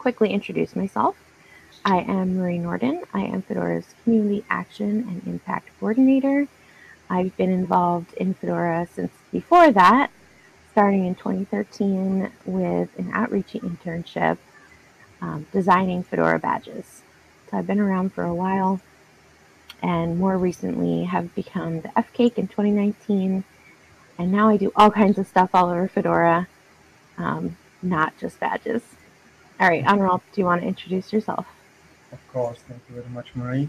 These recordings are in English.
quickly introduce myself. I am Marie Nordin. I am Fedora's Community Action and Impact Coordinator. I've been involved in Fedora since before that, starting in 2013 with an outreach internship designing Fedora badges. So I've been around for a while, and more recently have become the F-Cake in 2019. And now I do all kinds of stuff all over Fedora, not just badges. All right, Onuralp, do you want to introduce yourself? Of course, thank you very much, Marie.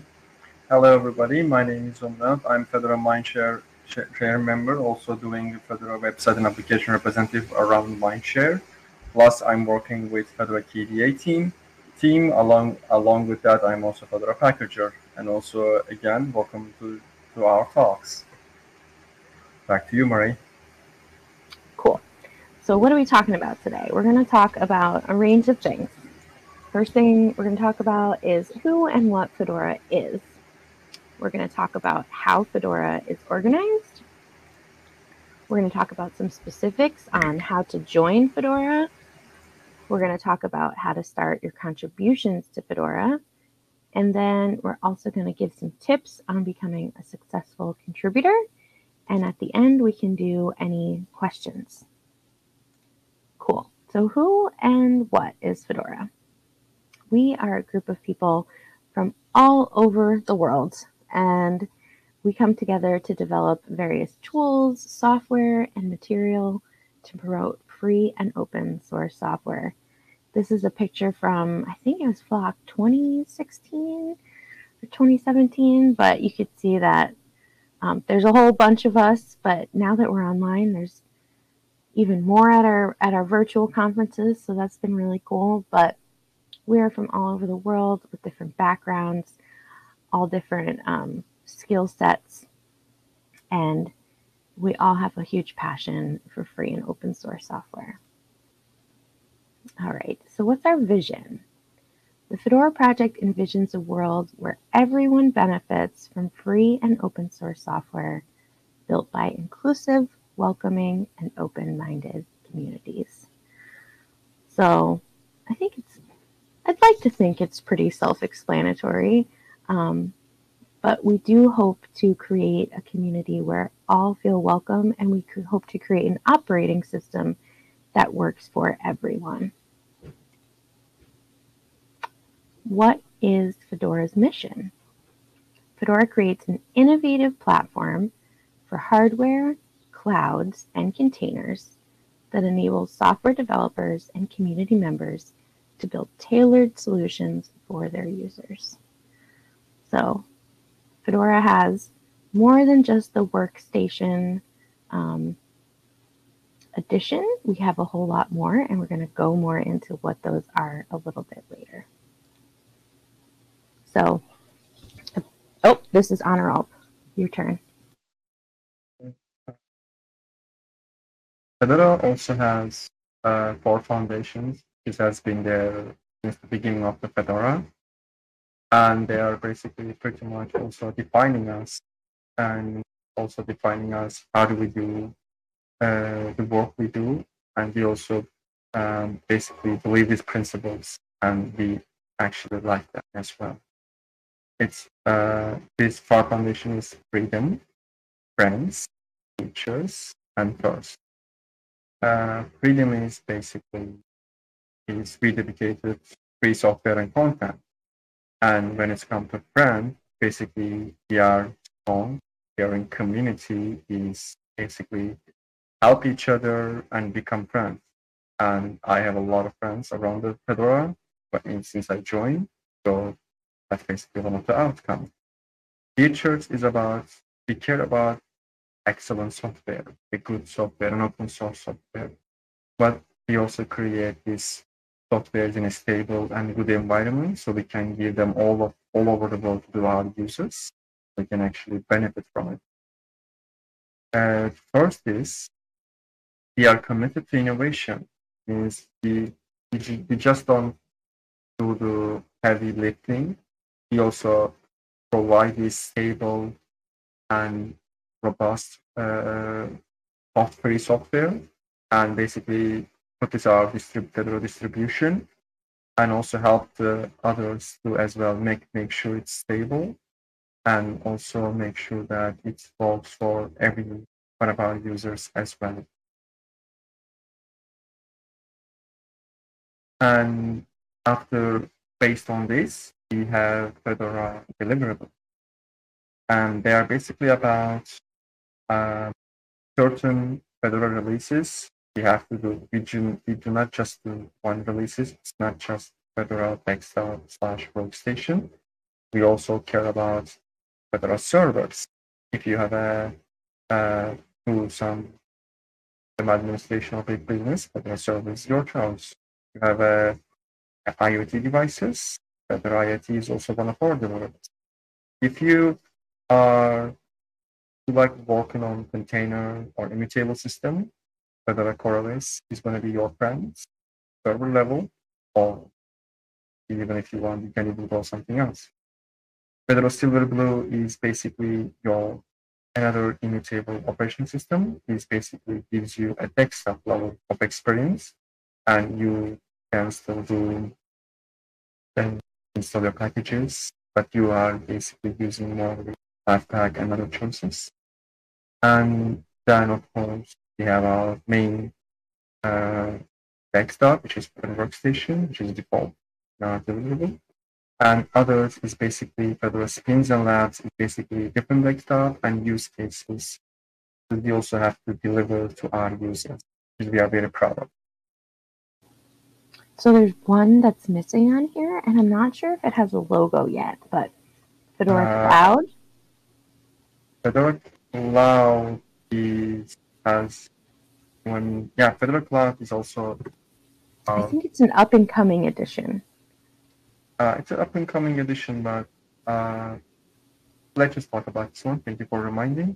Hello, everybody. My name is Onuralp. I'm Fedora Mindshare Share member, also doing Fedora website and application representative around Mindshare. Plus, I'm working with Fedora KDA team. Along with that, I'm also Fedora Pagure. And also, again, welcome to our talks. Back to you, Marie. Cool. So what are we talking about today? We're going to talk about a range of things. First thing we're going to talk about is who and what Fedora is. We're going to talk about how Fedora is organized. We're going to talk about some specifics on how to join Fedora. We're going to talk about how to start your contributions to Fedora. And then we're also going to give some tips on becoming a successful contributor. And at the end, we can do any questions. Cool. So who and what is Fedora? We are a group of people from all over the world, and we come together to develop various tools, software, and material to promote free and open source software. This is a picture from, I think it was Flock 2016 or 2017, but you could see that there's a whole bunch of us, but now that we're online, there's even more at our virtual conferences, so that's been really cool. But we are from all over the world with different backgrounds, all different skill sets, and we all have a huge passion for free and open source software. All right, so what's our vision? The Fedora Project envisions a world where everyone benefits from free and open source software built by inclusive, welcoming, and open-minded communities. So I think I'd like to think it's pretty self-explanatory, but we do hope to create a community where all feel welcome, and we hope to create an operating system that works for everyone. What is Fedora's mission? Fedora creates an innovative platform for hardware, clouds, and containers that enables software developers and community members to build tailored solutions for their users. So Fedora has more than just the workstation edition. We have a whole lot more, and we're going to go more into what those are a little bit later. So, oh, this is Onuralp. Your turn. Fedora also has four foundations. This has been there since the beginning of the Fedora, and they are basically pretty much also defining us, and also defining us how do we do the work we do, and we also basically believe these principles, and we actually like that as well. It's this four foundation is freedom, friends, teachers, and trust. Freedom is basically is free dedicated free software and content. And when it's come to friend, basically we are strong, we are in community, is basically help each other and become friends. And I have a lot of friends around the Fedora, but since I joined, so that's basically one of the outcomes. Teachers is about, we care about excellent software, a good software, and open source software. But we also create this software in a stable and good environment, so we can give them all over the world to our users. We can actually benefit from it. First is, we are committed to innovation. Means we just don't do the heavy lifting. We also provide this stable and robust free software, and basically put this our distribution and also help the others to as well make sure it's stable, and also make sure that it works for every one of our users as well. And after, based on this, we have Fedora deliverables. And they are basically about certain Fedora releases. We have to do, we do not just do one releases. It's not just Fedora Textile/Workstation. We also care about Fedora servers. If you have do some administration of a business, Fedora server is your choice. You have IoT devices. Fedora IoT is also one of our developments. If you are like working on container or immutable system, Fedora CoreOS is going to be your friend, server level, or even if you want, you can even go something else. Fedora Silverblue is basically your another immutable operation system. It basically gives you a desktop level of experience, and you can still do and install your packages, but you are basically using more Lifepack and other choices. And then, of course, we have our main desktop, which is Fedora Workstation, which is default, not deliverable. And others is basically Fedora Spins and Labs, is basically different desktop and use cases that we also have to deliver to our users, which we are very proud of. So there's one that's missing on here, and I'm not sure if it has a logo yet, but Fedora Cloud? Fedora Cloud Fedora Cloud is also... I think it's an up-and-coming edition. It's an up-and-coming edition, but let's just talk about this one. Thank you for reminding.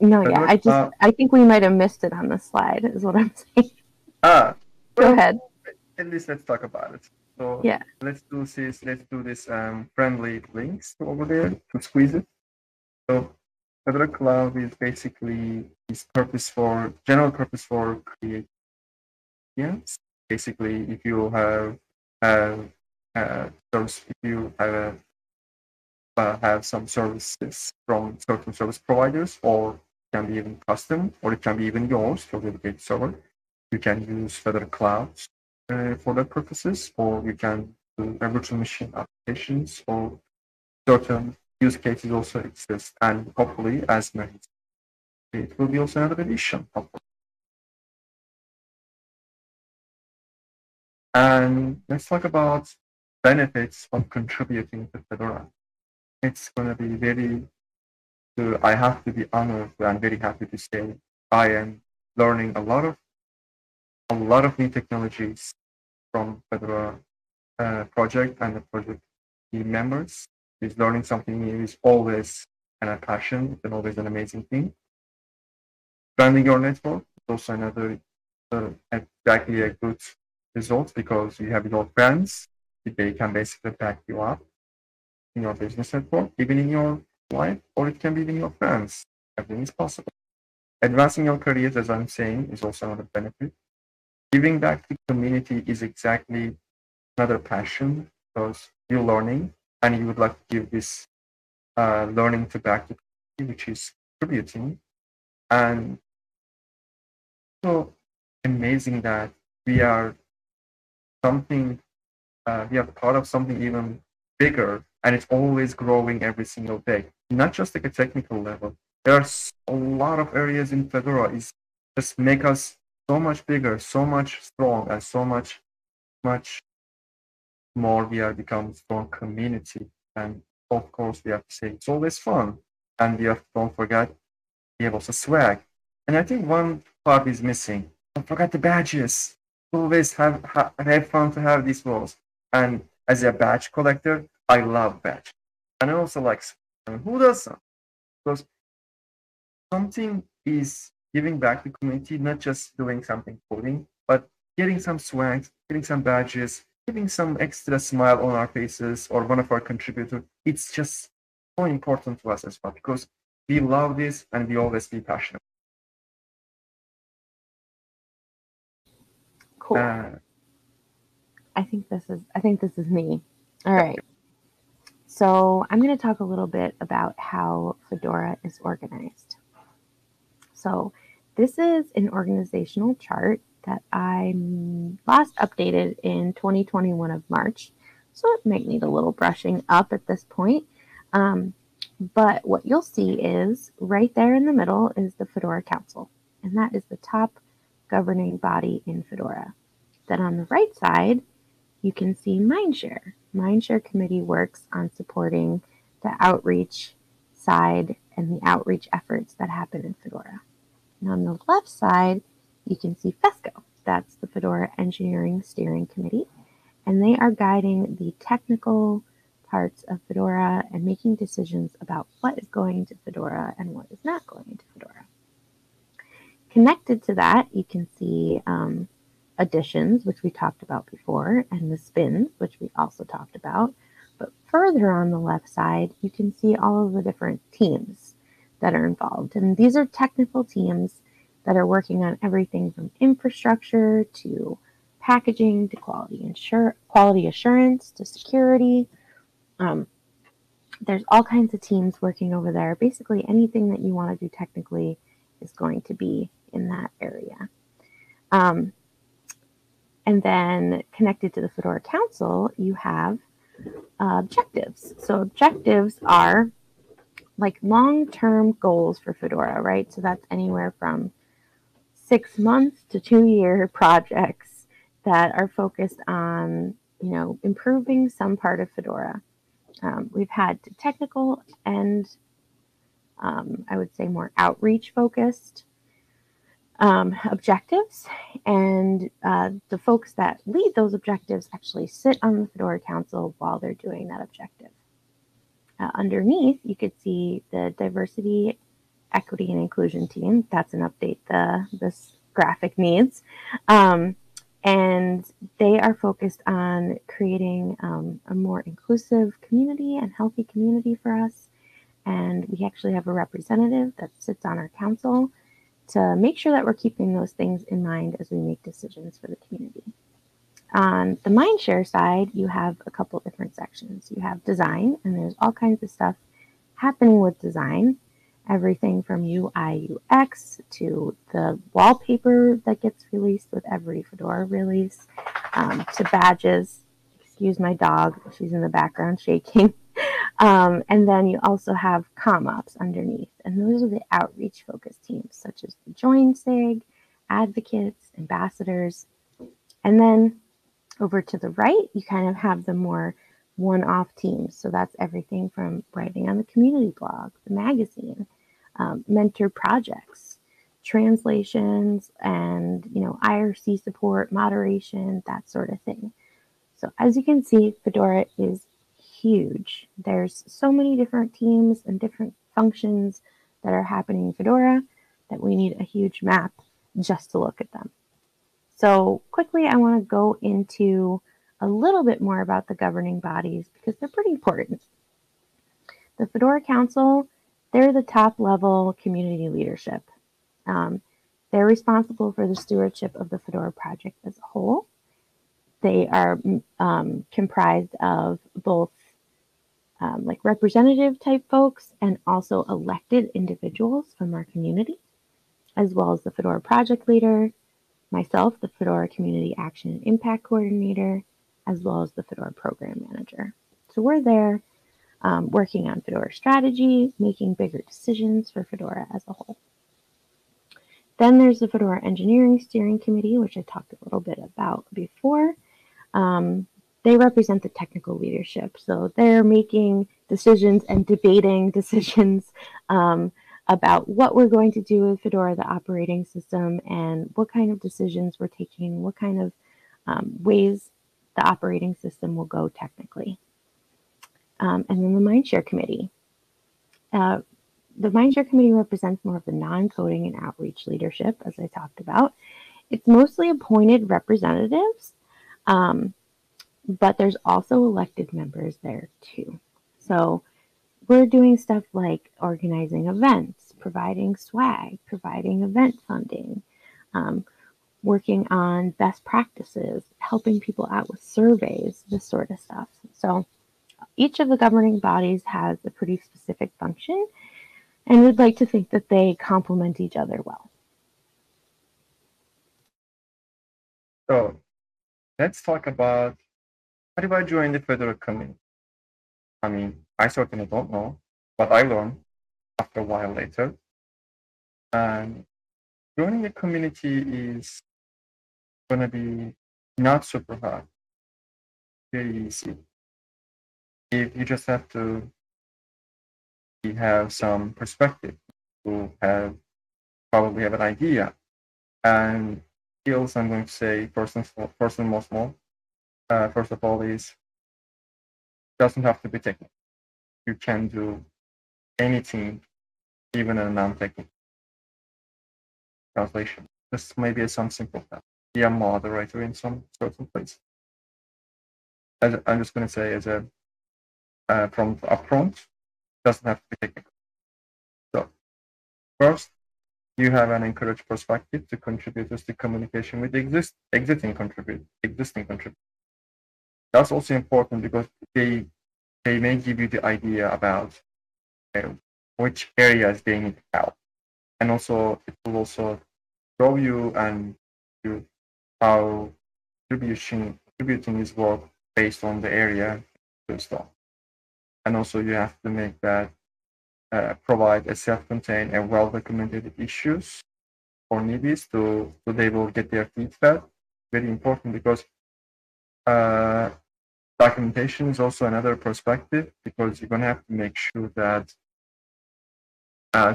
No, Fedora I think we might have missed it on the slide, is what I'm saying. Go ahead. At least let's talk about it. So yeah. Let's do this friendly links over there to squeeze it. So Fedora Cloud is basically general purpose for creating. Yes. Basically, if you have some services from certain service providers, or it can be even custom, or it can be even yours, your dedicated server, you can use Fedora Cloud for that purposes, or you can do virtual machine applications, or certain use cases also exist, and hopefully as many. It will be also another edition, hopefully. And let's talk about benefits of contributing to Fedora. It's going to be I have to be honored, and very happy to say I am learning a lot of new technologies from Fedora project and the project team members. Is learning something new is always a passion and always an amazing thing. Expanding your network is also another exactly a good result, because you have your friends, they can basically back you up in your business network, even in your life, or it can be in your friends. Everything is possible. Advancing your careers, as I'm saying, is also another benefit. Giving back to the community is exactly another passion, because you're learning and you would like to give this learning to back to the community, which is contributing. And so amazing that we are part of something even bigger, and it's always growing every single day, not just like a technical level. There are a lot of areas in Fedora is just make us so much bigger, so much strong, and so much more we are become strong community. And of course, we have to say it's always fun, and don't forget we have also swag. And I think one part is missing. Don't forget the badges. Always have fun to have these roles. And as a badge collector, I love badge, and I also like swag. And who doesn't? Because something is giving back to the community, not just doing something coding, but getting some swags, getting some badges, giving some extra smile on our faces or one of our contributors. It's just so important to us as well, because we love this and we always be passionate. Cool. I think this is me. All right. So I'm going to talk a little bit about how Fedora is organized. So this is an organizational chart that I last updated in 2021 of March. So it might need a little brushing up at this point. But what you'll see is right there in the middle is the Fedora Council. And that is the top governing body in Fedora. Then on the right side, you can see Mindshare. Mindshare Committee works on supporting the outreach side and the outreach efforts that happen in Fedora. And on the left side, you can see FESCO. That's the Fedora Engineering Steering Committee. And they are guiding the technical parts of Fedora and making decisions about what is going to Fedora and what is not going to Fedora. Connected to that, you can see additions, which we talked about before, and the spins, which we also talked about. But further on the left side, you can see all of the different teams that are involved. And these are technical teams that are working on everything from infrastructure to packaging to quality assurance to security. There's all kinds of teams working over there. Basically, anything that you want to do technically is going to be in that area. And then connected to the Fedora Council, you have objectives. So objectives are like long-term goals for Fedora, right? So that's anywhere from 6 months to 2-year projects that are focused on, you know, improving some part of Fedora. We've had technical and I would say more outreach-focused objectives, and the folks that lead those objectives actually sit on the Fedora Council while they're doing that objective. Underneath, you could see the Diversity, Equity, and Inclusion team. That's an update this graphic needs. And they are focused on creating a more inclusive community and healthy community for us. And we actually have a representative that sits on our council to make sure that we're keeping those things in mind as we make decisions for the community. On the Mindshare side, you have a couple different sections. You have design, and there's all kinds of stuff happening with design, everything from UI, UX to the wallpaper that gets released with every Fedora release, to badges. Excuse my dog, she's in the background shaking. And then you also have ComOps underneath, and those are the outreach-focused teams, such as the Join SIG, advocates, ambassadors. And then over to the right, you kind of have the more one-off teams. So that's everything from writing on the community blog, the magazine, mentor projects, translations, and, you know, IRC support, moderation, that sort of thing. So as you can see, Fedora is huge. There's so many different teams and different functions that are happening in Fedora that we need a huge map just to look at them. So quickly, I want to go into a little bit more about the governing bodies because they're pretty important. The Fedora Council, they're the top level community leadership. They're responsible for the stewardship of the Fedora project as a whole. They are comprised of both like representative type folks and also elected individuals from our community, as well as the Fedora project leader, myself, the Fedora Community Action and Impact Coordinator, as well as the Fedora Program Manager. So we're there working on Fedora strategy, making bigger decisions for Fedora as a whole. Then there's the Fedora Engineering Steering Committee, which I talked a little bit about before. They represent the technical leadership. So they're making decisions and debating decisions about what we're going to do with Fedora, the operating system, and what kind of decisions we're taking, what kind of ways the operating system will go technically. And then the Mindshare Committee. The Mindshare Committee represents more of the non-coding and outreach leadership, as I talked about. It's mostly appointed representatives, but there's also elected members there too. So we're doing stuff like organizing events, providing swag, providing event funding, working on best practices, helping people out with surveys, this sort of stuff. So each of the governing bodies has a pretty specific function, and we'd like to think that they complement each other well. So let's talk about, how do I join the Fedora community? I mean, I certainly don't know, but I learned after a while later. And joining the community is going to be not super hard, very easy. If you just have to have some perspective, you probably have an idea. And skills, I'm going to say, first of all, is doesn't have to be technical. You can do anything, even a non-technical translation. This may be some simple stuff. Be a moderator in some certain place. As I'm just going to say, as a prompt upfront, doesn't have to be technical. So first, you have an encouraged perspective to contributors to communication with existing contributors. That's also important because they may give you the idea about which areas they need help, and also it will also show you and you how contributing is work based on the area to start. And also you have to make that provide a self-contained and well-documented issues for newbies so they will get their feedback. Very important because documentation is also another perspective, because you're going to have to make sure that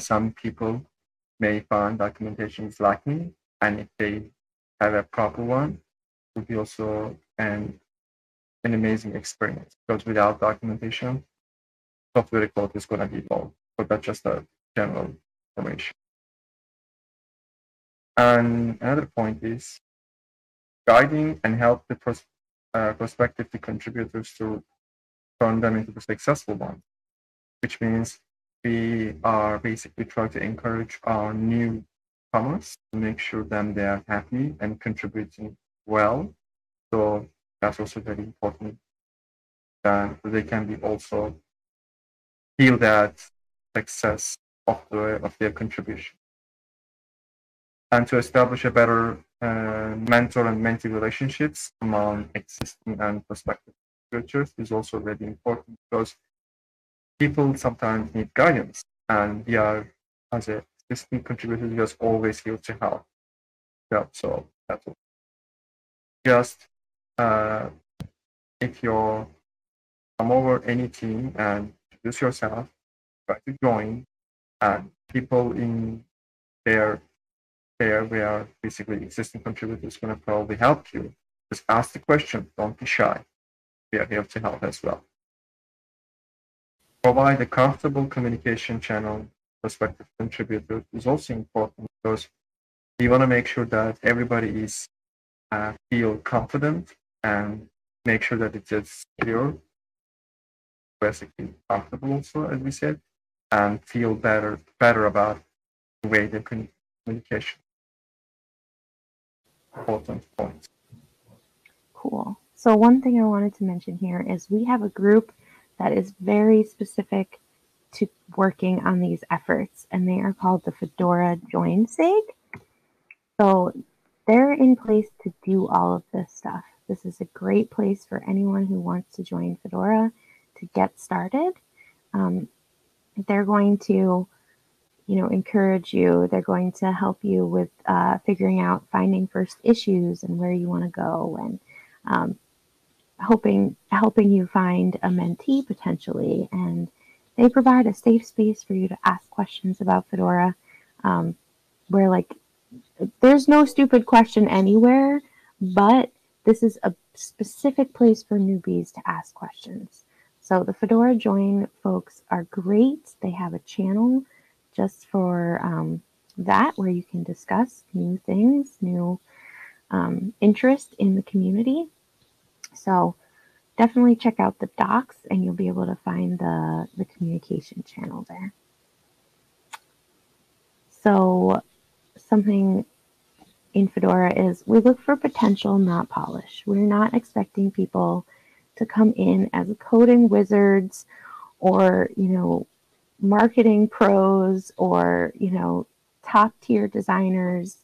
some people may find documentation is lacking, and if they have a proper one, it will be also an amazing experience, because without documentation, software code is going to be low. So that's just a general information. And another point is guiding and help the prospective contributors to turn them into the successful ones, which means we are basically trying to encourage our newcomers to make sure that they are happy and contributing well. So that's also very important, that they can be also feel that success of their contribution. And to establish a better mentor and mentee relationships among existing and prospective contributors is also really important, because people sometimes need guidance, and we are, as an existing contributor, just always here to help. Yeah, so that's all. Just if you come over any team and introduce yourself, try to join, and people in there we are basically existing contributors going to probably help you. Just ask the question, don't be shy. We are here to help as well. Provide a comfortable communication channel prospective contributor is also important, because you want to make sure that everybody is feel confident and make sure that it is secure, basically comfortable also, as we said, and feel better about the way they communication. Important points. Cool. So one thing I wanted to mention here is we have a group that is very specific to working on these efforts, and they are called the Fedora Join SIG. So they're in place to do all of this stuff. This is a great place for anyone who wants to join Fedora to get started. They're going to, encourage you. They're going to help you with figuring out, finding first issues and where you want to go, and helping you find a mentee potentially. And they provide a safe space for you to ask questions about Fedora, where there's no stupid question anywhere, but this is a specific place for newbies to ask questions. So the Fedora Join folks are great. They have a channel just for that, where you can discuss new things, new interest in the community. So definitely check out the docs, and you'll be able to find the communication channel there. So something in Fedora is we look for potential, not polish. We're not expecting people to come in as coding wizards or, you know, marketing pros or, you know, top tier designers.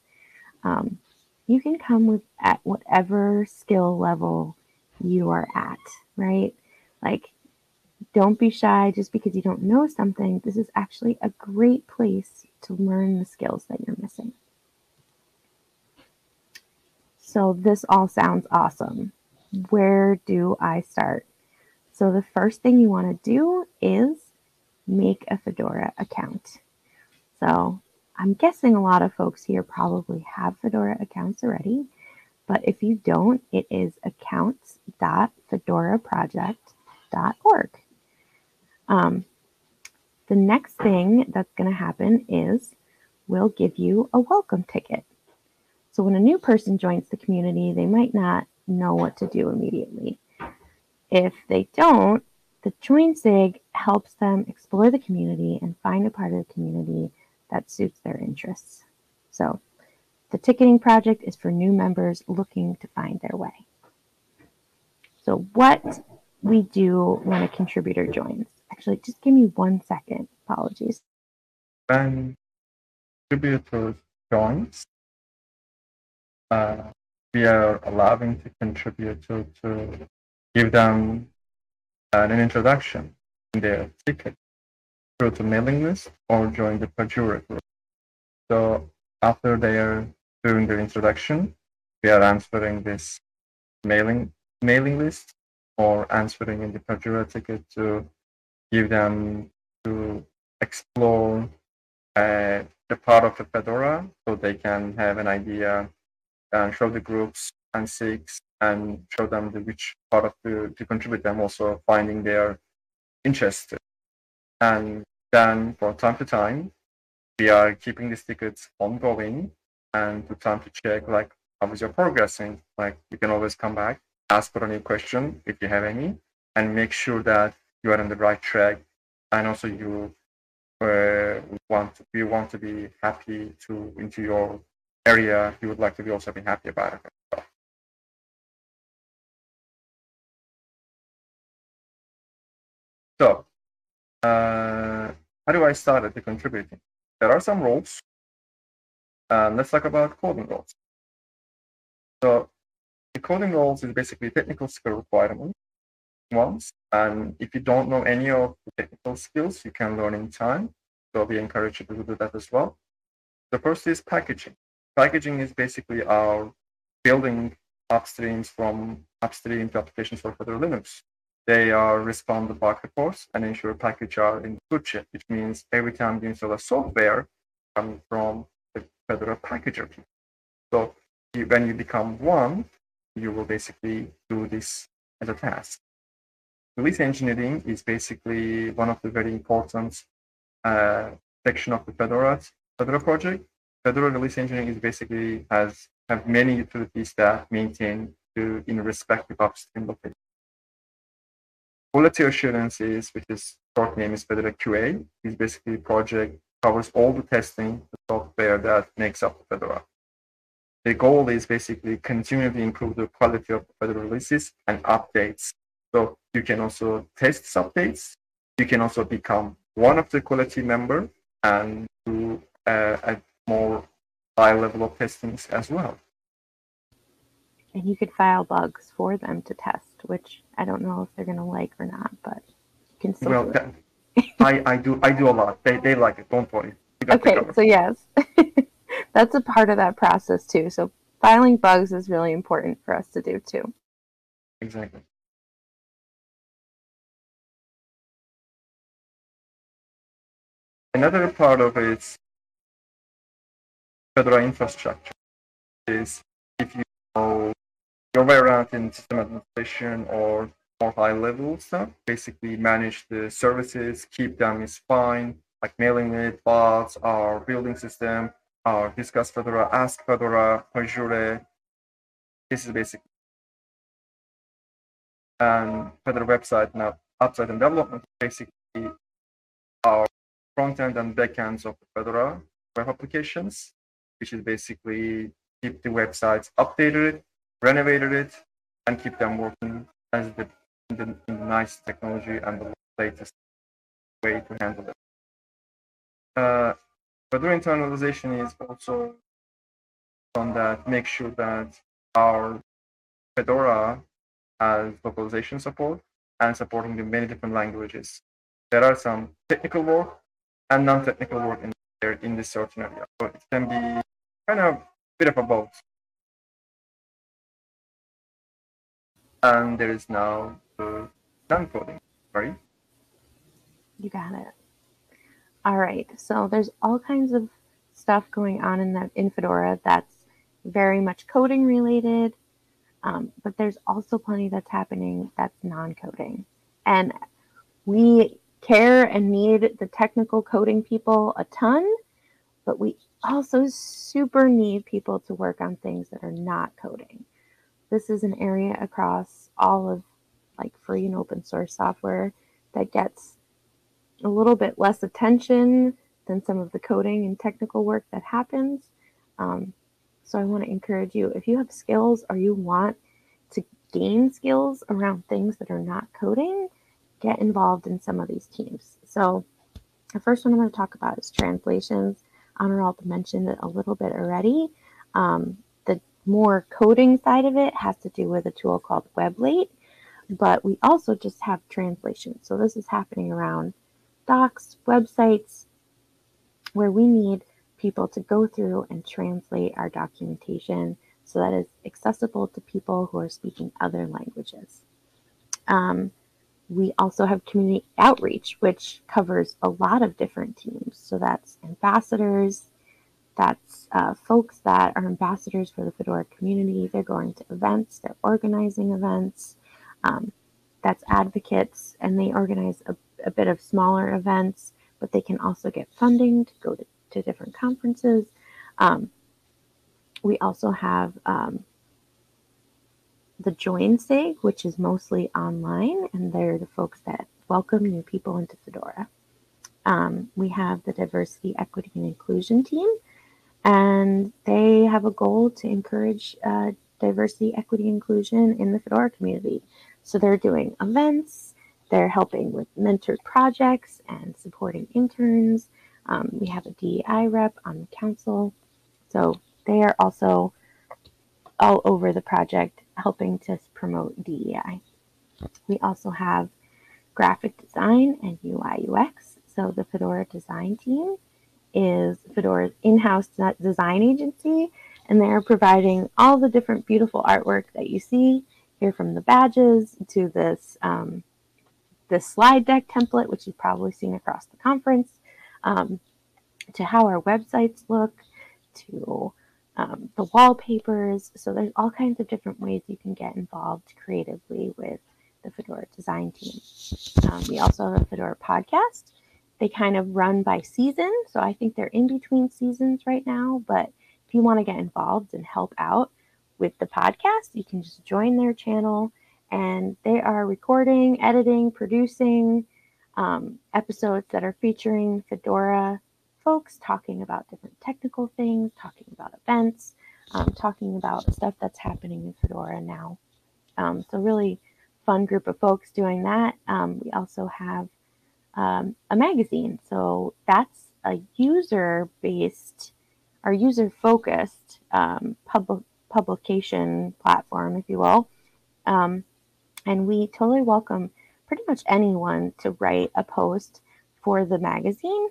You can come with at whatever skill level you are at, right? Like, don't be shy just because you don't know something. This is actually a great place to learn the skills that you're missing. So this all sounds awesome. Where do I start? So the first thing you want to do is make a Fedora account. So I'm guessing a lot of folks here probably have Fedora accounts already, but if you don't, it is accounts.fedoraproject.org. The next thing that's going to happen is we'll give you a welcome ticket. So when a new person joins the community, they might not know what to do immediately. If they don't, the Join SIG helps them explore the community and find a part of the community that suits their interests. So the ticketing project is for new members looking to find their way. So what we do when a contributor joins. Actually, just give me 1 second. Apologies. When contributor joins, we are allowing the contributor to give them an introduction in their ticket through the mailing list or join the Pagure group. So after they are doing the introduction, we are answering this mailing list or answering in the Pagure ticket to give them to explore the part of the Fedora so they can have an idea and show the groups and SIGs and show them which part of to contribute them also finding their interest. And then from time to time, we are keeping these tickets ongoing and to time to check, like, how is your progressing? Like, you can always come back, ask for a new question if you have any, and make sure that you are on the right track. And also you want to be happy to into your area. You would like to be also be happy about it. So, how do I start at the contributing? There are some roles. Let's talk about coding roles. So, the coding roles is basically technical skill requirement ones. And if you don't know any of the technical skills, you can learn in time. So, we encourage you to do that as well. The first is packaging. Packaging is basically our building upstream to applications for Fedora Linux. They are respond to bug reports and ensure packages are in good shape, which means every time you install a software coming from the Fedora packager. So when you become one, you will basically do this as a task. Release engineering is basically one of the very important section of the Fedora project. Fedora release engineering is basically have many utilities that maintain in respective upstream locations. Quality assurance is, which is short name is Fedora QA, is basically a project covers all the testing the software that makes up Fedora. The goal is basically continually improve the quality of Fedora releases and updates. So you can also test updates. You can also become one of the quality member and do a more high level of testings as well. And you could file bugs for them to test, which I don't know if they're going to like or not, but you can still do it. I do a lot. They like it. Don't worry. Okay, so yes. That's a part of that process too. So filing bugs is really important for us to do too. Exactly. Another part of it's Fedora infrastructure is if you know your way around in system administration or more high-level stuff, basically manage the services, keep them is fine, like mailing it, bots, our building system, our discuss Fedora, ask Fedora, Pagure. This is basic. And Fedora website now, upside and development, basically our front-end and back-ends of Fedora web applications, which is basically keep the websites updated, renovated it, and keep them working as the nice technology and the latest way to handle it. Fedora internalization is also on that, make sure that our Fedora has localization support and supporting the many different languages. There are some technical work and non-technical work in there in this certain area. So it can be kind of a bit of a both. And there is now the non-coding. Sorry. You got it. All right. So there's all kinds of stuff going on in Fedora that's very much coding related, but there's also plenty that's happening that's non-coding. And we care and need the technical coding people a ton, but we also super need people to work on things that are not coding. This is an area across all of like free and open source software that gets a little bit less attention than some of the coding and technical work that happens. So I want to encourage you, if you have skills or you want to gain skills around things that are not coding, get involved in some of these teams. So the first one I'm going to talk about is translations. Onuralp mentioned it a little bit already. The more coding side of it has to do with a tool called WebLate, but we also just have translation. So this is happening around docs, websites, where we need people to go through and translate our documentation so that it's accessible to people who are speaking other languages. We also have community outreach, which covers a lot of different teams. So that's ambassadors, that's folks that are ambassadors for the Fedora community. They're going to events, they're organizing events. That's advocates, and they organize a bit of smaller events, but they can also get funding to go to different conferences. We also have the Join SIG, which is mostly online, and they're the folks that welcome new people into Fedora. We have the Diversity Equity and Inclusion team, and they have a goal to encourage diversity, equity, and inclusion in the Fedora community. So they're doing events, they're helping with mentored projects and supporting interns. We have a DEI rep on the council. So they are also all over the project helping to promote DEI. We also have graphic design and UI UX. So the Fedora design team is Fedora's in-house design agency, and they're providing all the different beautiful artwork that you see here, from the badges to this, this slide deck template, which you've probably seen across the conference, to how our websites look, to the wallpapers. So there's all kinds of different ways you can get involved creatively with the Fedora design team. We also have a Fedora podcast. They kind of run by season. So I think they're in between seasons right now, but if you want to get involved and help out with the podcast, you can just join their channel, and they are recording, editing, producing episodes that are featuring Fedora folks talking about different technical things, talking about events, talking about stuff that's happening in Fedora now. So really fun group of folks doing that. We also have a magazine. So that's a user-based or user-focused publication platform, if you will. And we totally welcome pretty much anyone to write a post for the magazine.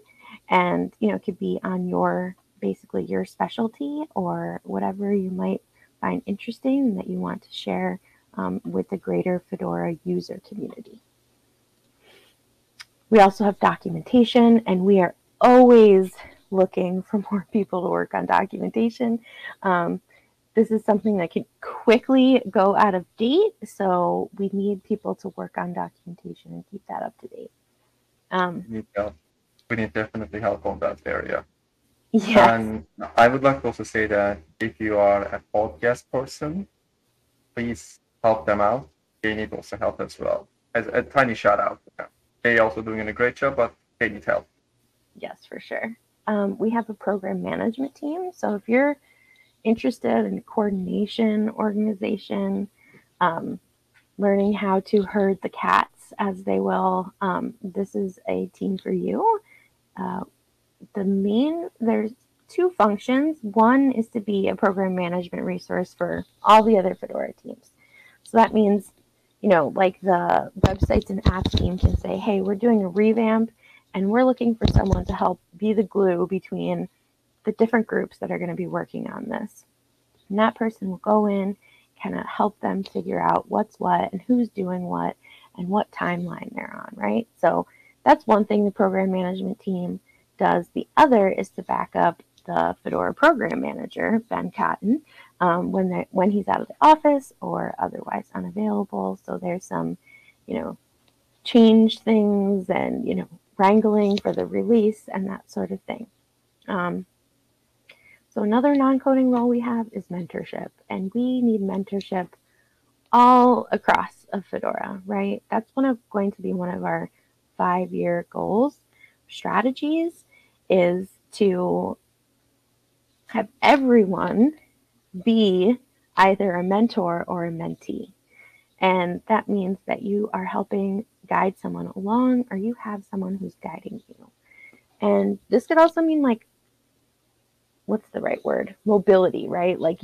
And, you know, it could be on your, basically your specialty or whatever you might find interesting that you want to share with the greater Fedora user community. We also have documentation, and we are always looking for more people to work on documentation. This is something that can quickly go out of date, so we need people to work on documentation and keep that up to date. We need definitely help on that area. Yes. And I would like to also say that if you are a podcast person, please help them out. They need also help as well. As a tiny shout out to them. They're also doing a great job, but they need help. Yes, for sure. We have a program management team. So if you're interested in coordination, organization, learning how to herd the cats, as they will, this is a team for you. There's two functions. One is to be a program management resource for all the other Fedora teams. So that means, you know, like the websites and apps team can say, hey, we're doing a revamp and we're looking for someone to help be the glue between the different groups that are going to be working on this. And that person will go in, kind of help them figure out what's what and who's doing what and what timeline they're on, right? So that's one thing the program management team does. The other is to back up the Fedora program manager, Ben Cotton, when he's out of the office or otherwise unavailable. So there's some, you know, change things and, you know, wrangling for the release and that sort of thing. So another non-coding role we have is mentorship, and we need mentorship all across of Fedora, right? That's going to be one of our 5-year goals. Strategies is to have everyone be either a mentor or a mentee. And that means that you are helping guide someone along, or you have someone who's guiding you. And this could also mean, like, what's the right word? Mobility, right? Like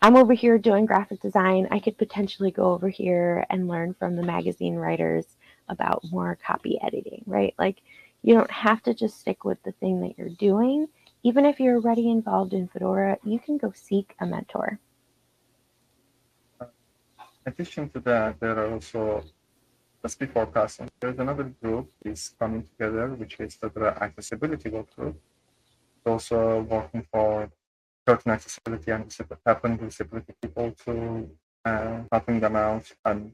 I'm over here doing graphic design. I could potentially go over here and learn from the magazine writers about more copy editing, right? Like, you don't have to just stick with the thing that you're doing. Even if you're already involved in Fedora, you can go seek a mentor. In addition to that, there are also, just before passing, there's another group is coming together, which is Fedora Accessibility Work Group. Also working for certain accessibility and helping disability people to helping them out and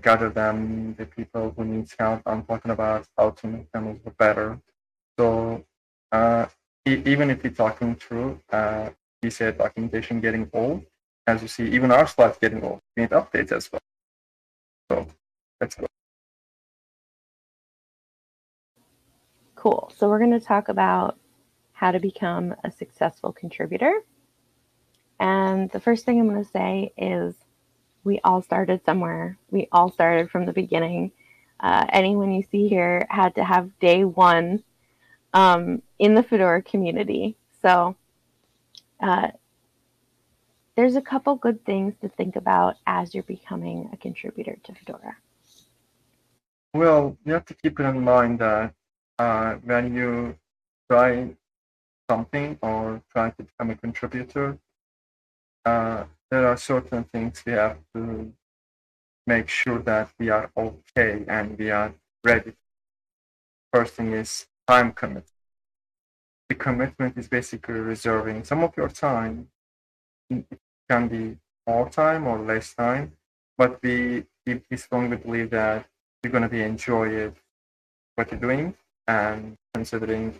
gather them, the people who need help, and talking about how to make them look better. So even if you're talking through, you said documentation getting old, as you see, even our slides getting old, we need updates as well. So let's go. Cool, so we're gonna talk about how to become a successful contributor. And the first thing I'm going to say is we all started somewhere. We all started from the beginning. Anyone you see here had to have day one in the Fedora community. So there's a couple good things to think about as you're becoming a contributor to Fedora. Well, you have to keep in mind that when you try something or trying to become a contributor, there are certain things we have to make sure that we are okay and we are ready. First thing is time commitment. The commitment is basically reserving some of your time. It can be more time or less time, but we strongly believe that you're going to be enjoying what you're doing, and considering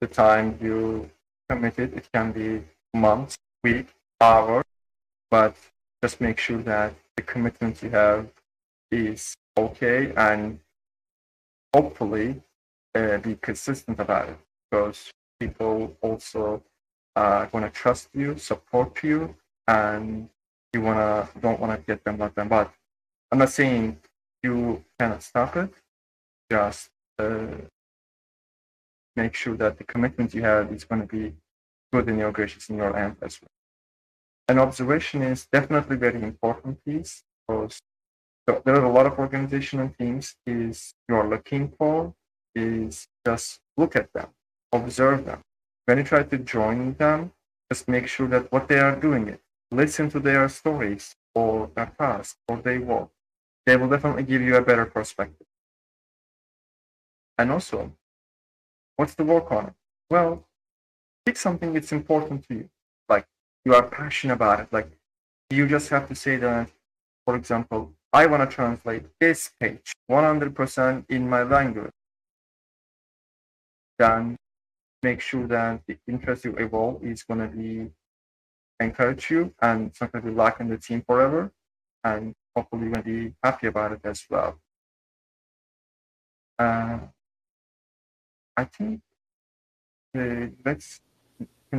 the time you committed, it can be months, week, hour, but just make sure that the commitment you have is okay and hopefully be consistent about it, because people also want to trust you, support you, and you don't want to get them like them. But I'm not saying you cannot stop it, just make sure that the commitment you have is going to be good and you're gracious in your end as well. An observation is definitely very important piece, because there are a lot of organizations and teams is you're looking for is just look at them, observe them. When you try to join them, just make sure that what they are doing it, listen to their stories or their past or their work. They will definitely give you a better perspective. And also, what's the work on it? Well, pick something that's important to you, like you are passionate about it. Like you just have to say that, for example, I want to translate this page 100% in my language. Then make sure that the interest you evolve is going to be encourage you, and it's not going to be lacking the team forever. And hopefully you're going to be happy about it as well. I think let's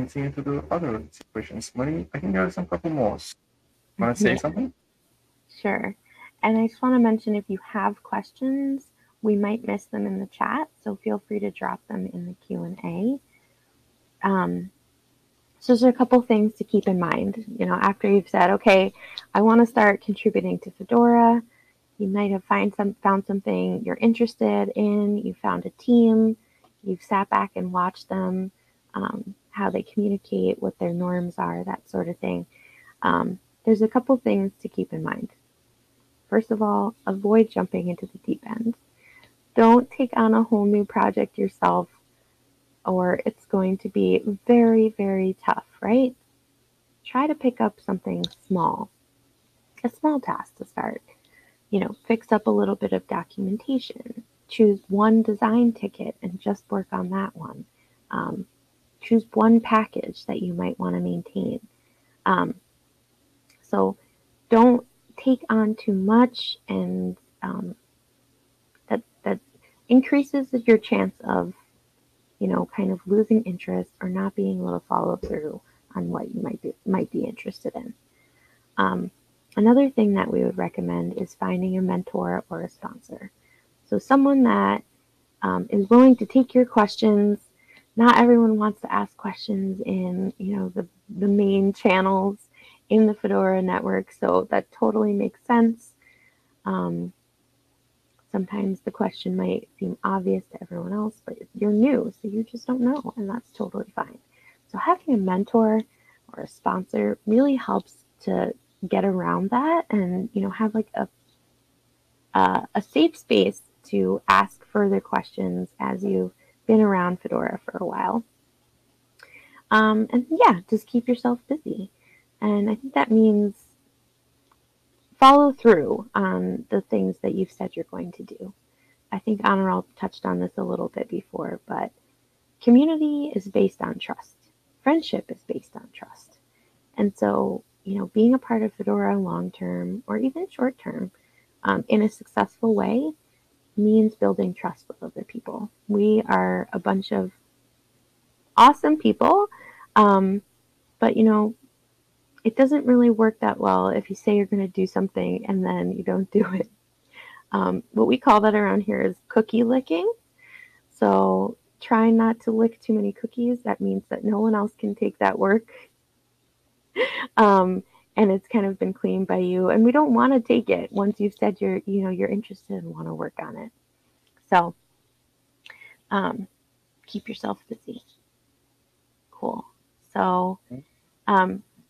continue to do other situations. Marie, I think there are some couple more. Want to say something? Sure. And I just want to mention, if you have questions, we might miss them in the chat, so feel free to drop them in the Q&A. So there's a couple things to keep in mind. You know, after you've said, okay, I want to start contributing to Fedora, you might have found something you're interested in, you found a team, you've sat back and watched them, how they communicate, what their norms are, that sort of thing. There's a couple things to keep in mind. First of all, avoid jumping into the deep end. Don't take on a whole new project yourself, or it's going to be very, very tough, right? Try to pick up something small, a small task to start. You know, fix up a little bit of documentation. Choose one design ticket and just work on that one. Choose one package that you might want to maintain. So don't take on too much, and that increases your chance of, you know, kind of losing interest or not being able to follow through on what you might be interested in. Another thing that we would recommend is finding a mentor or a sponsor. So someone that is willing to take your questions. Not everyone wants to ask questions in, you know, the main channels in the Fedora network, so that totally makes sense. Sometimes the question might seem obvious to everyone else, but you're new, so you just don't know, and that's totally fine. So having a mentor or a sponsor really helps to get around that, and, you know, have like a safe space to ask further questions as you've been around Fedora for a while. And yeah, just keep yourself busy. And I think that means follow through on the things that you've said you're going to do. I think Onuralp touched on this a little bit before, but community is based on trust. Friendship is based on trust. And so, you know, being a part of Fedora long-term or even short-term in a successful way means building trust with other people. We are a bunch of awesome people, but, you know, it doesn't really work that well if you say you're going to do something and then you don't do it. What we call that around here is cookie licking. So try not to lick too many cookies. That means that no one else can take that work. And it's kind of been claimed by you, and we don't want to take it once you've said you're interested and want to work on it. So keep yourself busy. Cool. So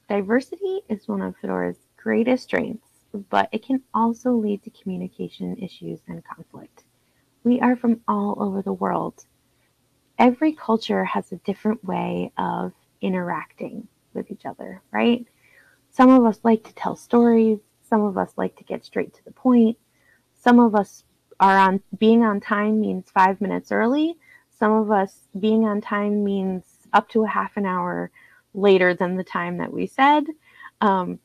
diversity is one of Fedora's greatest strengths, but it can also lead to communication issues and conflict. We are from all over the world. Every culture has a different way of interacting with each other, right? Some of us like to tell stories. Some of us like to get straight to the point. Some of us being on time means 5 minutes early. Some of us being on time means up to a half an hour later than the time that we said. So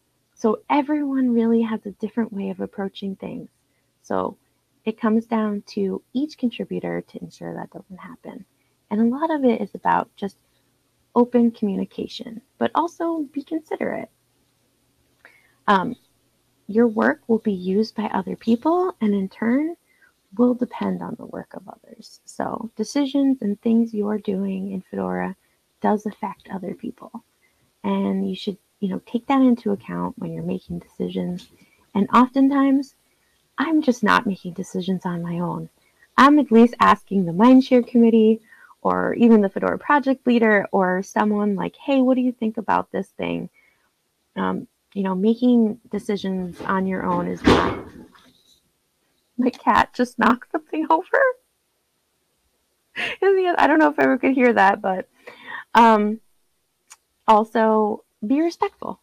everyone really has a different way of approaching things. So it comes down to each contributor to ensure that doesn't happen. And a lot of it is about just open communication, but also be considerate. Your work will be used by other people, and in turn will depend on the work of others. So decisions and things you're doing in Fedora does affect other people, and you should, you know, take that into account when you're making decisions. And oftentimes I'm just not making decisions on my own. I'm at least asking the Mindshare committee or even the Fedora project leader or someone like, hey, what do you think about this thing? You know, making decisions on your own is not... My cat just knocked something over. I don't know if everyone could hear that, but also be respectful.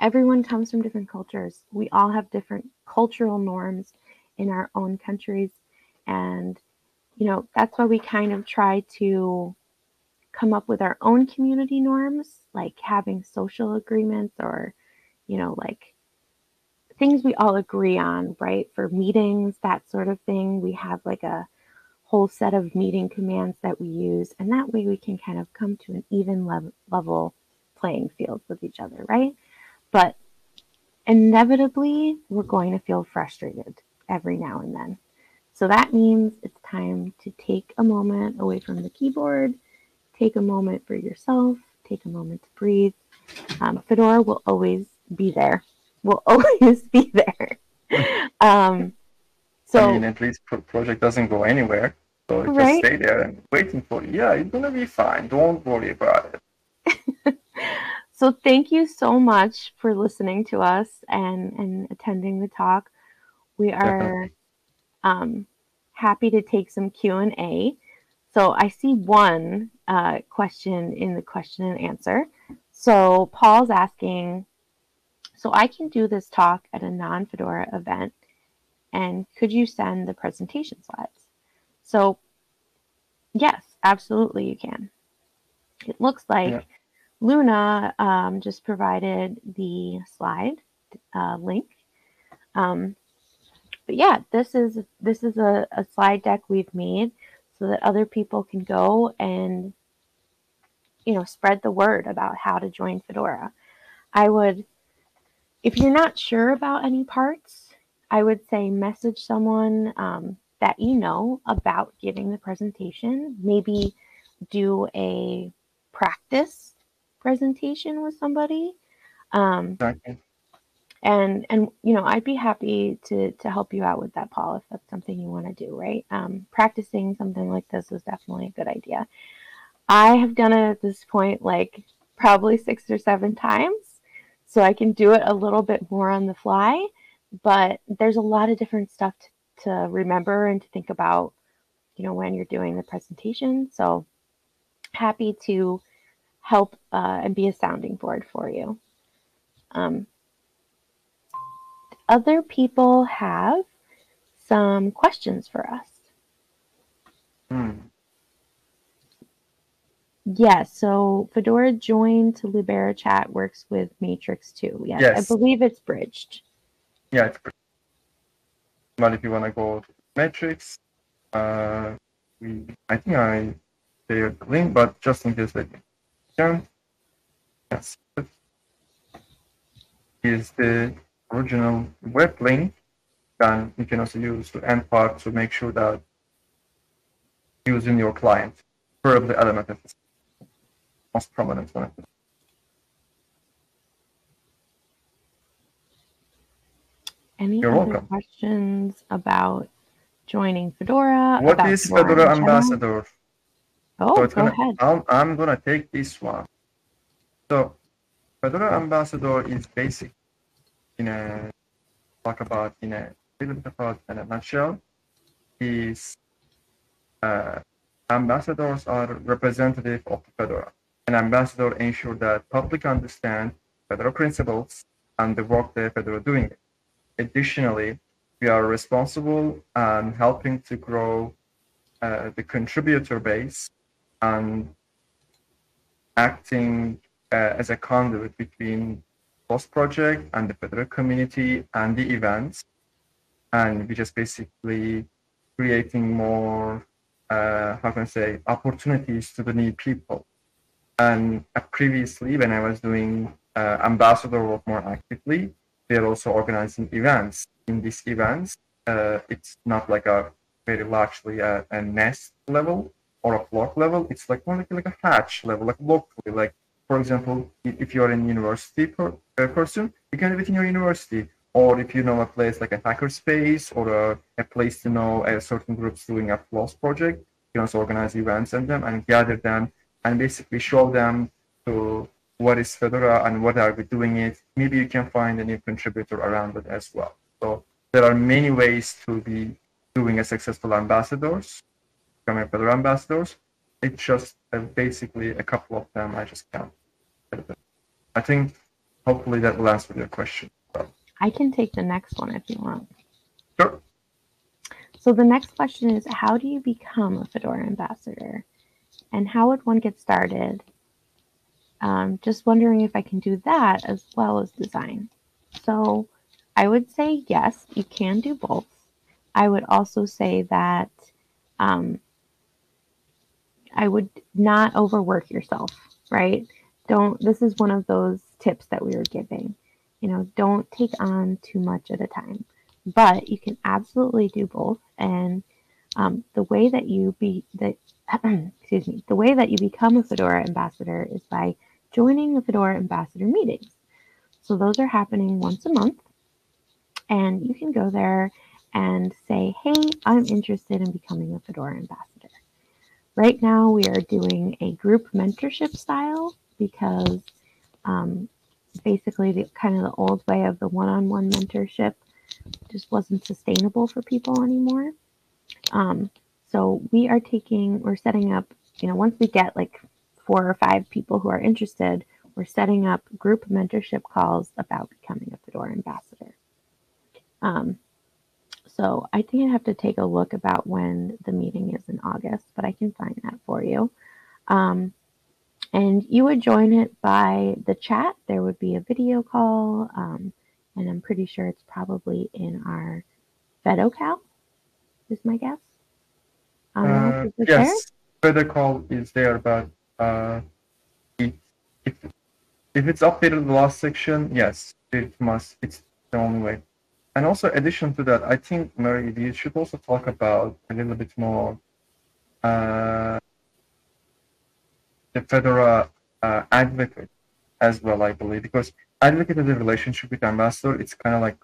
Everyone comes from different cultures. We all have different cultural norms in our own countries. And, you know, that's why we kind of try to come up with our own community norms, like having social agreements or, you know, like things we all agree on, right? For meetings, that sort of thing. We have like a whole set of meeting commands that we use. And that way we can kind of come to an even level playing field with each other, right? But inevitably, we're going to feel frustrated every now and then. So that means it's time to take a moment away from the keyboard, take a moment for yourself, take a moment to breathe. Fedora will always be there. Will always be there. I mean, at least project doesn't go anywhere. So it right? just stay there and waiting for you. Yeah, it's going to be fine. Don't worry about it. So thank you so much for listening to us and attending the talk. We are happy to take some Q&A. So I see one question in the question and answer. So Paul's asking, so I can do this talk at a non-Fedora event, and could you send the presentation slides? So yes, absolutely you can. It looks like Luna just provided the slide link. But yeah, this is a slide deck we've made so that other people can go and, you know, spread the word about how to join Fedora. I would, if you're not sure about any parts, I would say message someone that you know about giving the presentation. Maybe do a practice presentation with somebody. And you know, I'd be happy to help you out with that, Paul, if that's something you want to do, right? Practicing something like this is definitely a good idea. I have done it at this point, like probably 6 or 7 times, so I can do it a little bit more on the fly, but there's a lot of different stuff to remember and to think about, you know, when you're doing the presentation. So happy to help and be a sounding board for you. Other people have some questions for us. Yeah, so Fedora Join to Libera Chat works with Matrix too. Yes, I believe it's bridged. Yeah, it's bridged. But if you want to go to Matrix, I think I shared the link, but just in case that you can. Yes. Is the original web link, then you can also use the end part to make sure that using your client, preferably Element is the most prominent one. Any other questions about joining Fedora? What is Fedora Ambassador? Oh, go ahead. I'm going to take this one. So Fedora Ambassador is basic. In a nutshell, is ambassadors are representative of Fedora. An ambassador ensures that public understand Fedora principles and the work that Fedora doing it. Additionally, we are responsible and helping to grow the contributor base and acting as a conduit between post project and the Fedora community and the events, and we just basically creating more opportunities to the new people. And previously, when I was doing ambassador work more actively, we are also organizing events. In these events, it's not like a very largely a nest level or a flock level. It's like more like a hatch level, like locally, like. For example, if you're in university person, you can do it in your university. Or if you know a place like a hackerspace or a place to know a certain groups doing a floss project, you can also organize events in them and gather them and basically show them to what is Fedora and what are we doing it. Maybe you can find a new contributor around it as well. So there are many ways to be doing a successful ambassadors, becoming Fedora ambassadors. It's just basically a couple of them. I just can't. I think hopefully that will answer your question. I can take the next one if you want. Sure. So the next question is, how do you become a Fedora ambassador? And how would one get started? Just wondering if I can do that as well as design. So I would say, yes, you can do both. I would also say that I would not overwork yourself, right? Don't, this is one of those tips that we were giving, you know, don't take on too much at a time, but you can absolutely do both. And the way that you excuse me, the way that you become a Fedora ambassador is by joining the Fedora ambassador meetings. So those are happening once a month, and you can go there and say, hey, I'm interested in becoming a Fedora ambassador. Right now we are doing a group mentorship style because basically the kind of the old way of the one-on-one mentorship just wasn't sustainable for people anymore. So we are taking, we're setting up, you know, once we get like 4 or 5 people who are interested, we're setting up group mentorship calls about becoming a Fedora ambassador. So I think I have to take a look about when the meeting is in August, but I can find that for you. And you would join it by the chat. There would be a video call, and I'm pretty sure it's probably in our Fedocal, is my guess. Yes, Fedocal is there, but if it's updated in the last section, yes, it must. It's the only way. And also, addition to that, I think, Marie, you should also talk about a little bit more the Fedora advocate as well, I believe, because advocate is a relationship with ambassador. It's kind of like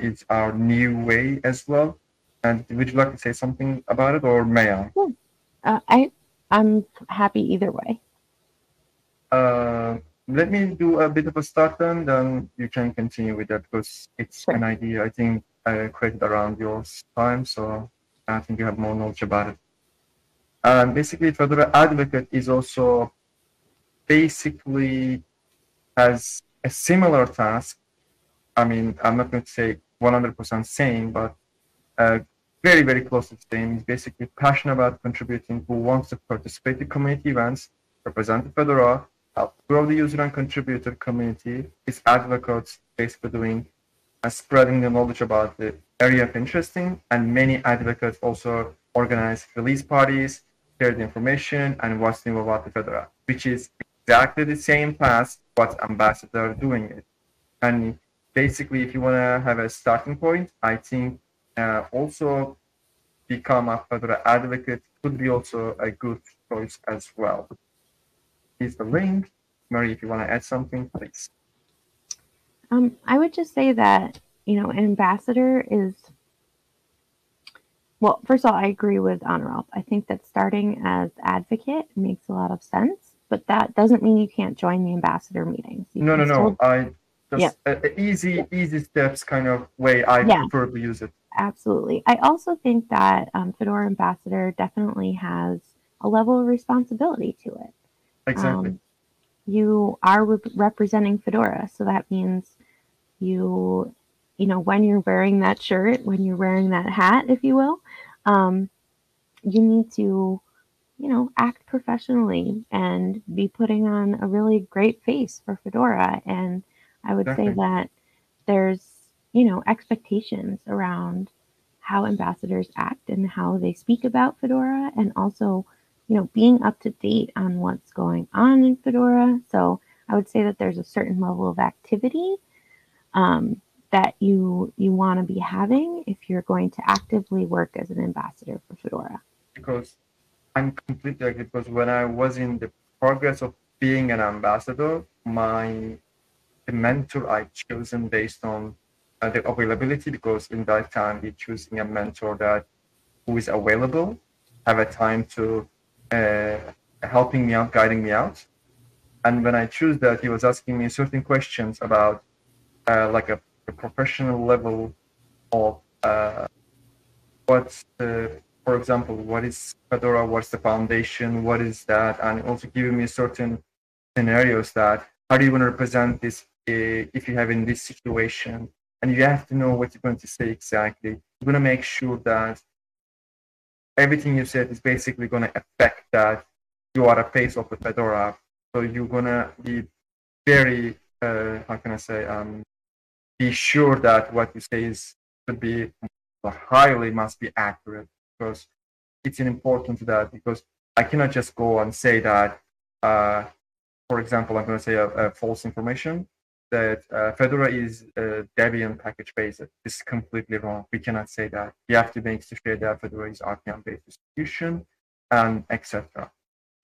it's our new way as well. And would you like to say something about it, or may I? Yeah. I'm happy either way. Let me do a bit of a start, and then you can continue with that, because it's sure. An idea I think I created around your time, so I think you have more knowledge about it. Basically, Fedora Advocate is also basically has a similar task. I mean, I'm not going to say 100% same, but very, very close to the same. It's basically passionate about contributing, who wants to participate in community events, represent the Fedora, help grow the user and contributor community. It's advocates basically doing and spreading the knowledge about the area of interest, and many advocates also organize release parties, share the information, and what's new about the Fedora, which is exactly the same task what ambassador doing it. And basically, if you want to have a starting point, I think also become a Fedora advocate could be also a good choice as well. Is the link. Marie, if you want to add something, please. I would just say that, you know, an ambassador is, well, first of all, I agree with Onuralp. I think that starting as advocate makes a lot of sense, but that doesn't mean you can't join the ambassador meetings. No. I just easy steps kind of way I prefer to use it. Absolutely. I also think that Fedora ambassador definitely has a level of responsibility to it. Exactly. You are representing Fedora, so that means you know, when you're wearing that shirt, when you're wearing that hat, if you will, you need to, you know, act professionally and be putting on a really great face for Fedora. And I would say that there's, you know, expectations around how ambassadors act and how they speak about Fedora, and also, you know, being up to date on what's going on in Fedora. So I would say that there's a certain level of activity that you want to be having if you're going to actively work as an ambassador for Fedora. Because I'm completely agree, because when I was in the progress of being an ambassador, the mentor I chosen based on the availability, because in that time we're choosing a mentor that who is available, have a time to helping me out, guiding me out. And when I choose that, he was asking me certain questions about like a professional level of for example, what is Fedora, what's the foundation, what is that, and also giving me certain scenarios that how do you want to represent this if you have in this situation, and you have to know what you're going to say exactly. You're going to make sure that everything you said is basically going to affect that you are a face of the Fedora. So you're going to be very, be sure that what you say should be highly must be accurate, because it's important to that, because I cannot just go and say that, for example, I'm going to say a false information that Fedora is Debian package based. This is completely wrong. We cannot say that. You have to make sure that Fedora is RPM based distribution, and etc.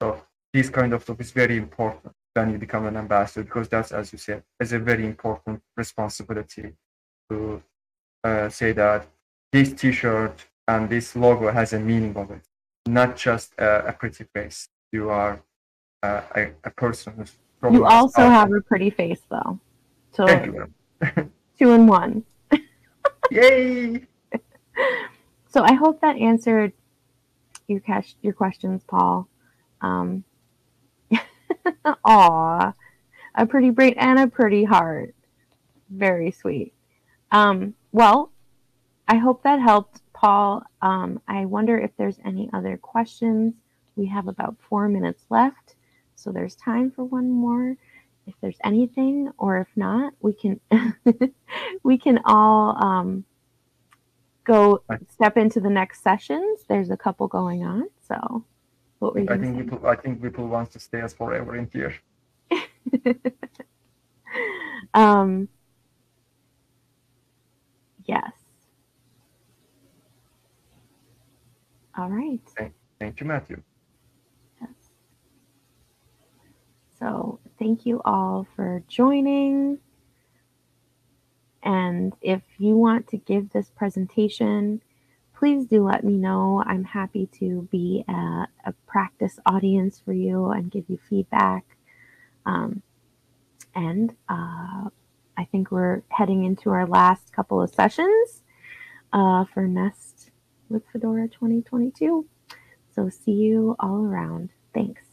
So this kind of stuff is very important when you become an ambassador, because that's, as you said, is a very important responsibility to say that this T-shirt and this logo has a meaning of it, not just a pretty face. You are a person who's probably. You also have a pretty face, though. So thank you. 2 in 1. Yay! So I hope that answered your questions, Paul. Aw, a pretty brain and a pretty heart. Very sweet. Well, I hope that helped, Paul. I wonder if there's any other questions. We have about 4 minutes left, so there's time for one more. If there's anything, or if not, we can all go step into the next sessions. There's a couple going on, so. I think people want to stay us forever in here. Yes. All right. Thank you, Matthew. Yes. So thank you all for joining. And if you want to give this presentation, please do let me know. I'm happy to be a practice audience for you and give you feedback. I think we're heading into our last couple of sessions for Nest with Fedora 2022. So see you all around. Thanks.